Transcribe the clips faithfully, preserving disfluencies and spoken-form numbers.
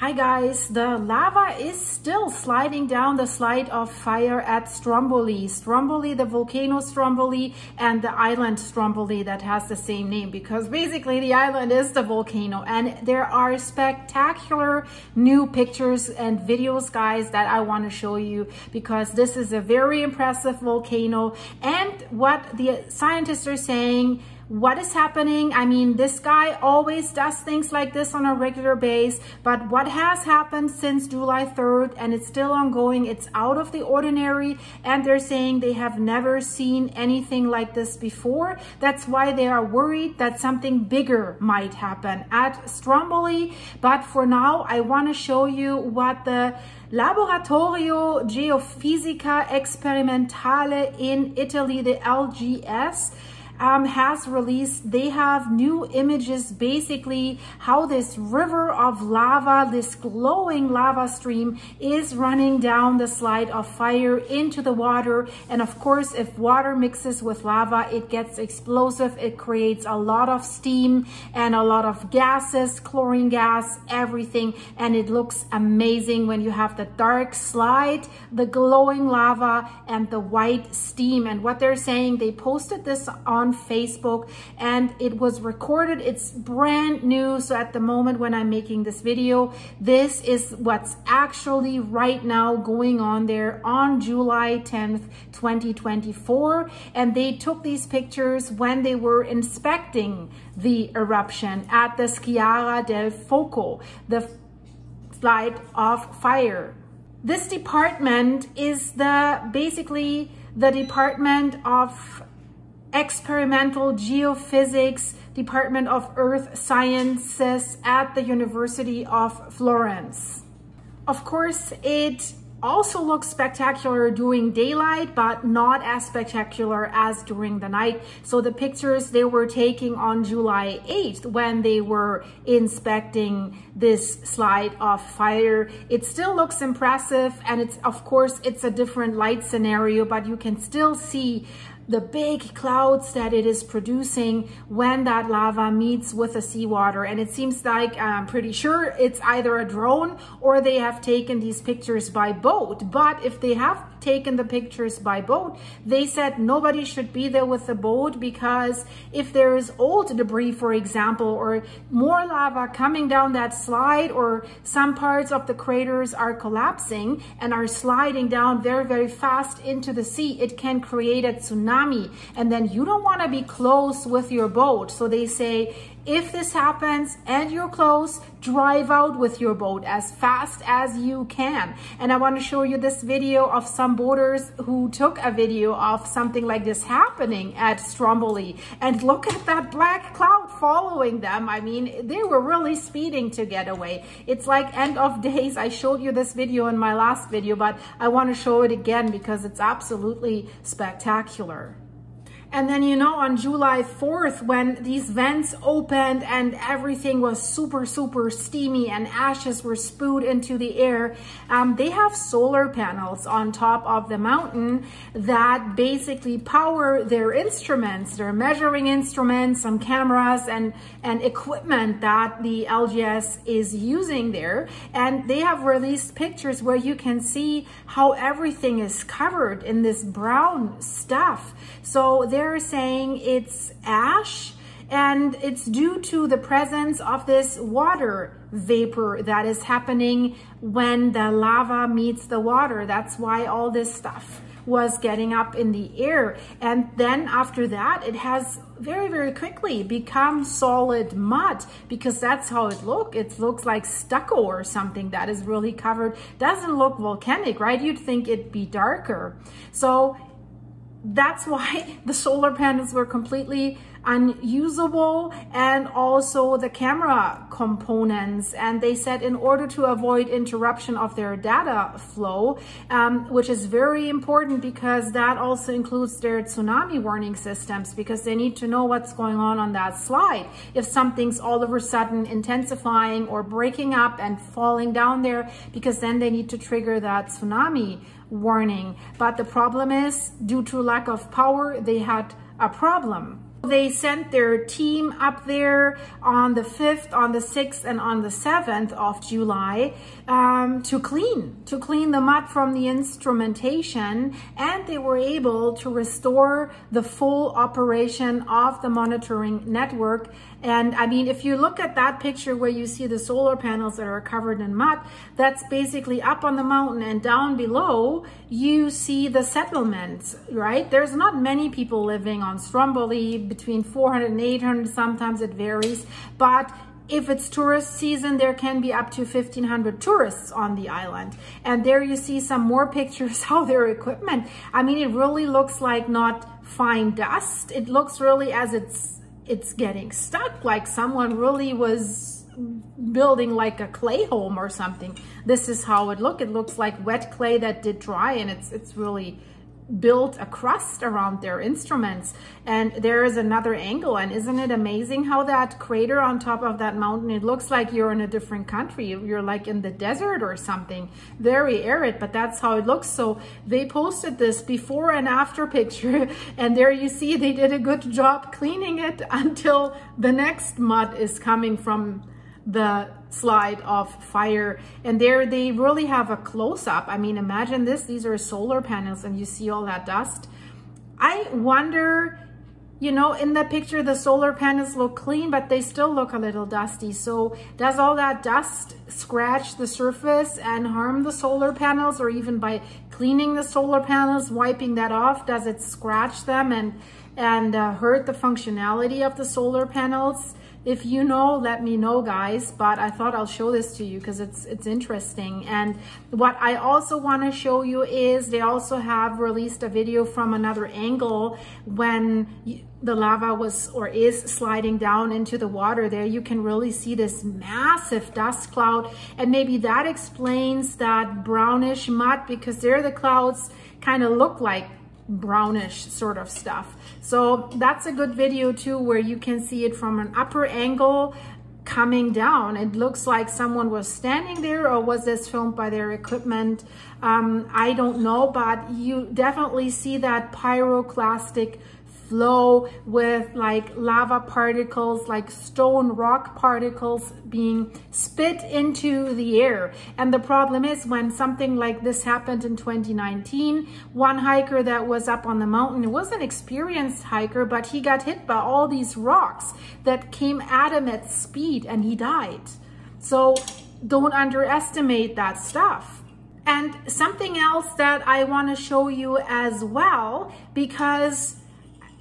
Hi guys, the lava is still sliding down the slide of fire at Stromboli. Stromboli, the volcano Stromboli, and the island Stromboli that has the same name, because basically the island is the volcano. And there are spectacular new pictures and videos, guys, that I want to show you, because this is a very impressive volcano. And what the scientists are saying, what is happening? I mean, this guy always does things like this on a regular basis, but what has happened since July third, and it's still ongoing, it's out of the ordinary, and they're saying they have never seen anything like this before. That's why they are worried that something bigger might happen at Stromboli. But for now, I want to show you what the Laboratorio Geofisica Sperimentale in Italy, the L G S, Um, has released. They have new images, basically how this river of lava, this glowing lava stream, is running down the slide of fire into the water. And of course, if water mixes with lava, it gets explosive. It creates a lot of steam and a lot of gases, chlorine gas, everything. And it looks amazing when you have the dark slide, the glowing lava, and the white steam. And what they're saying, they posted this on Facebook, and it was recorded. It's brand new, so at the moment when I'm making this video, this is what's actually right now going on there on July tenth twenty twenty-four. And they took these pictures when they were inspecting the eruption at the Sciara del Fuoco, the slide of fire. This department is the basically the department of Experimental Geophysics, Department of Earth Sciences at the University of Florence. Of course, it also looks spectacular during daylight, but not as spectacular as during the night. So the pictures they were taking on July eighth, when they were inspecting this slide of fire, it still looks impressive. And it's, of course, it's a different light scenario, but you can still see the big clouds that it is producing when that lava meets with the seawater. And it seems like, I'm pretty sure it's either a drone or they have taken these pictures by boat. But if they have taken the pictures by boat, they said nobody should be there with the boat, because if there is old debris, for example, or more lava coming down that slide, or some parts of the craters are collapsing and are sliding down very, very fast into the sea, it can create a tsunami. And then you don't want to be close with your boat. So they say, if this happens and you're close, drive out with your boat as fast as you can. And I want to show you this video of some boaters who took a video of something like this happening at Stromboli. And look at that black cloud following them. I mean, they were really speeding to get away. It's like end of days. I showed you this video in my last video, but I want to show it again because it's absolutely spectacular. And then, you know, on July fourth, when these vents opened and everything was super, super steamy and ashes were spewed into the air, um, they have solar panels on top of the mountain that basically power their instruments, their measuring instruments, some cameras and, and equipment that the L G S is using there. And they have released pictures where you can see how everything is covered in this brown stuff. So they They're saying it's ash, and it's due to the presence of this water vapor that is happening when the lava meets the water. That's why all this stuff was getting up in the air. And then after that, it has very, very quickly become solid mud, because that's how it looks. It looks like stucco or something that is really covered. Doesn't look volcanic, right? You'd think it'd be darker. So that's why the solar panels were completely unusable, and also the camera components. And they said in order to avoid interruption of their data flow, um, which is very important, because that also includes their tsunami warning systems, because they need to know what's going on on that slide. If something's all of a sudden intensifying or breaking up and falling down there, because then they need to trigger that tsunami warning. But the problem is, due to lack of power, they had a problem. They sent their team up there on the fifth, on the sixth, and on the seventh of July um, to clean, to clean the mud from the instrumentation, and they were able to restore the full operation of the monitoring network. And I mean, if you look at that picture where you see the solar panels that are covered in mud, that's basically up on the mountain, and down below you see the settlements, right? There's not many people living on Stromboli, between four hundred and eight hundred, sometimes it varies, but if it's tourist season, there can be up to fifteen hundred tourists on the island. And there you see some more pictures of their equipment. I mean, it really looks like not fine dust. It looks really as it's, it's getting stuck, like someone really was building like a clay home or something. This is how it looked. It looks like wet clay that did dry, and it's, it's really built a crust around their instruments. And there is another angle, and isn't it amazing how that crater on top of that mountain, it looks like you're in a different country, you're like in the desert or something, very arid, but that's how it looks. So they posted this before and after picture, and there you see they did a good job cleaning it until the next mud is coming from the slide of fire. And there they really have a close-up. I mean, imagine this, these are solar panels and you see all that dust. I wonder, you know, in the picture the solar panels look clean, but they still look a little dusty. So does all that dust scratch the surface and harm the solar panels? Or even by cleaning the solar panels, wiping that off, does it scratch them and and uh, hurt the functionality of the solar panels? If you know, let me know, guys, but I thought I'll show this to you because it's it's interesting. And what I also want to show you is they also have released a video from another angle when the lava was or is sliding down into the water. There you can really see this massive dust cloud, and maybe that explains that brownish mud, because there the clouds kind of look like brownish sort of stuff. So that's a good video too, where you can see it from an upper angle coming down. It looks like someone was standing there, or was this filmed by their equipment? Um, I don't know, but you definitely see that pyroclastic flow with like lava particles, like stone rock particles being spit into the air. And the problem is, when something like this happened in twenty nineteen, one hiker that was up on the mountain, it was an experienced hiker, but he got hit by all these rocks that came at him at speed, and he died. So don't underestimate that stuff. And something else that I want to show you as well, because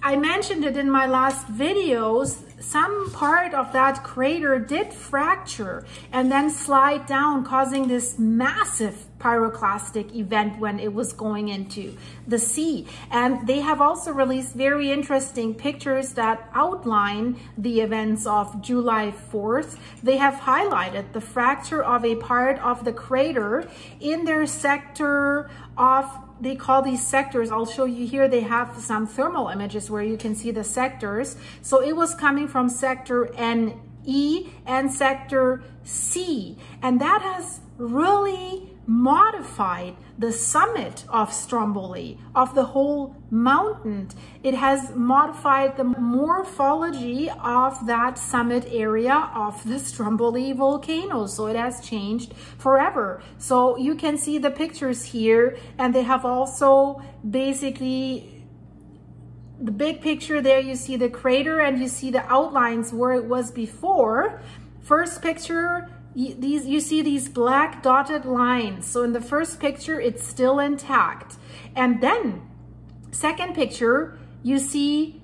I mentioned it in my last videos, some part of that crater did fracture and then slide down, causing this massive pyroclastic event when it was going into the sea. And they have also released very interesting pictures that outline the events of July fourth. They have highlighted the fracture of a part of the crater in their sector of, they call these sectors, I'll show you here, they have some thermal images where you can see the sectors. So it was coming from sector N E and sector C, and that has really modified the summit of Stromboli, of the whole mountain. It has modified the morphology of that summit area of the Stromboli volcano. So it has changed forever. So you can see the pictures here, and they have also basically the big picture there, you see the crater and you see the outlines where it was before. First picture, these, you see these black dotted lines. So in the first picture, it's still intact. And then second picture, you see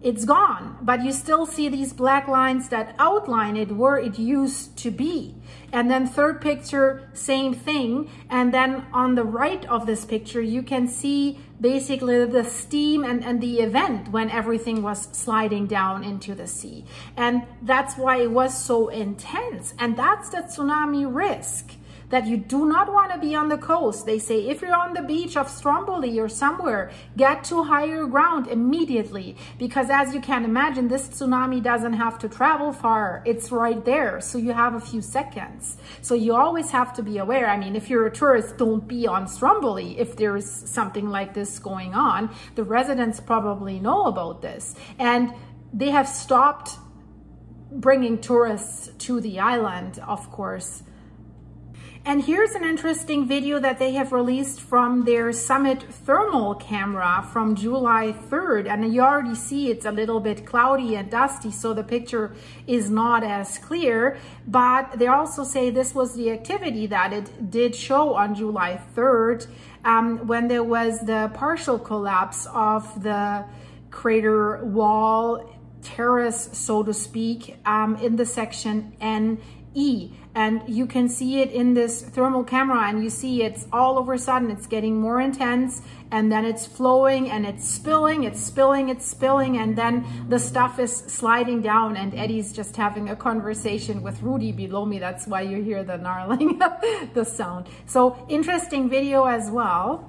it's gone, but you still see these black lines that outline it where it used to be. And then third picture, same thing. And then on the right of this picture, you can see basically the steam and, and the event when everything was sliding down into the sea. And that's why it was so intense. And that's the tsunami risk. that you do not want to be on the coast. They say if you're on the beach of Stromboli or somewhere, get to higher ground immediately, because as you can imagine, this tsunami doesn't have to travel far. It's right there. So you have a few seconds. So you always have to be aware. I mean, if you're a tourist, don't be on Stromboli if there is something like this going on. The residents probably know about this, and they have stopped bringing tourists to the island, of course. And here's an interesting video that they have released from their summit thermal camera from July third. And you already see it's a little bit cloudy and dusty, so the picture is not as clear. But they also say this was the activity that it did show on July third, um, when there was the partial collapse of the crater wall terrace, so to speak, um, in the section N E. And you can see it in this thermal camera, and you see it's all over a sudden, it's getting more intense, and then it's flowing and it's spilling, it's spilling, it's spilling, and then the stuff is sliding down, and Eddie's just having a conversation with Rudy below me. That's why you hear the gnarling, the sound. So interesting video as well.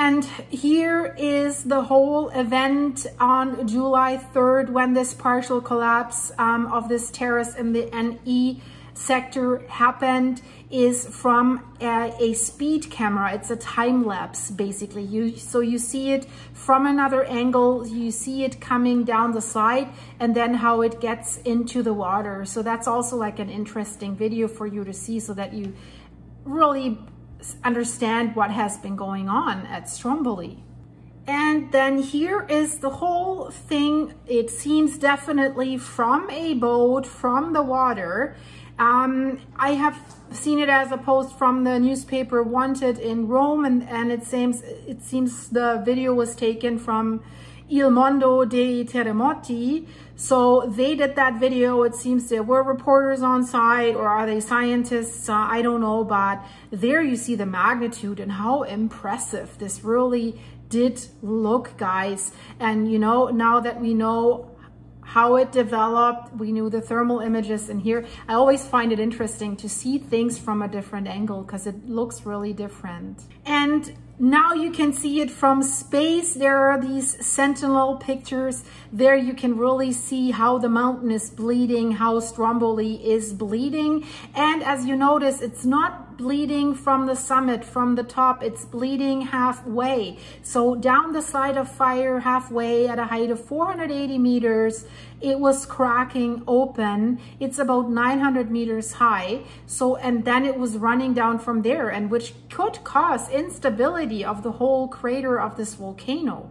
And here is the whole event on July third when this partial collapse um, of this terrace in the N E sector happened, is from a, a speed camera. It's a time lapse, basically. You, so you see it from another angle, you see it coming down the slide, and then how it gets into the water. So that's also like an interesting video for you to see, so that you really understand what has been going on at Stromboli. And then here is the whole thing. It seems definitely from a boat, from the water. Um, I have seen it as a post from the newspaper Wanted in Rome, and, and it seems, it seems the video was taken from Il Mondo dei Terremoti. So they did that video. It seems there were reporters on site, or are they scientists? Uh, I don't know, but there you see the magnitude and how impressive this really did look, guys. And you know, now that we know how it developed, we knew the thermal images in here. I always find it interesting to see things from a different angle, because it looks really different. And now you can see it from space. There are these Sentinel pictures. There you can really see how the mountain is bleeding, how Stromboli is bleeding. And as you notice, it's not bleeding from the summit, from the top. It's bleeding halfway. So down the slide of fire halfway at a height of four hundred eighty meters, it was cracking open. It's about nine hundred meters high. So, and then it was running down from there, and which could cause instability of the whole crater of this volcano.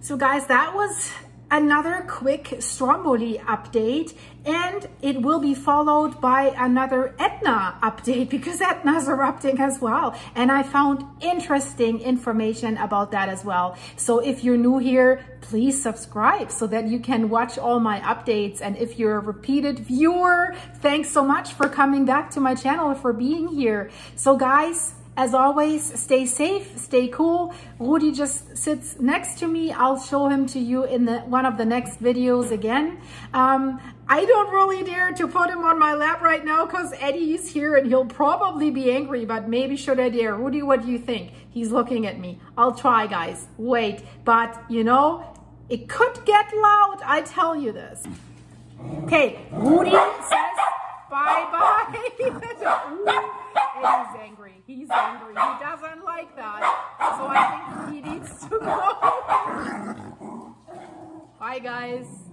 So guys, that was another quick Stromboli update, and it will be followed by another Etna update, because Etna's erupting as well, and I found interesting information about that as well. So if you're new here, please subscribe so that you can watch all my updates. And if you're a repeated viewer, thanks so much for coming back to my channel, for being here. So guys, as always, stay safe, stay cool. Rudy just sits next to me. I'll show him to you in the, one of the next videos again. Um, I don't really dare to put him on my lap right now because Eddie is here and he'll probably be angry, but maybe should I dare? Rudy, what do you think? He's looking at me. I'll try, guys. Wait, but you know, it could get loud. I tell you this. Okay, Rudy says bye-bye. Eddie's angry. He's angry. He doesn't like that. So I think he needs to go. Bye, guys.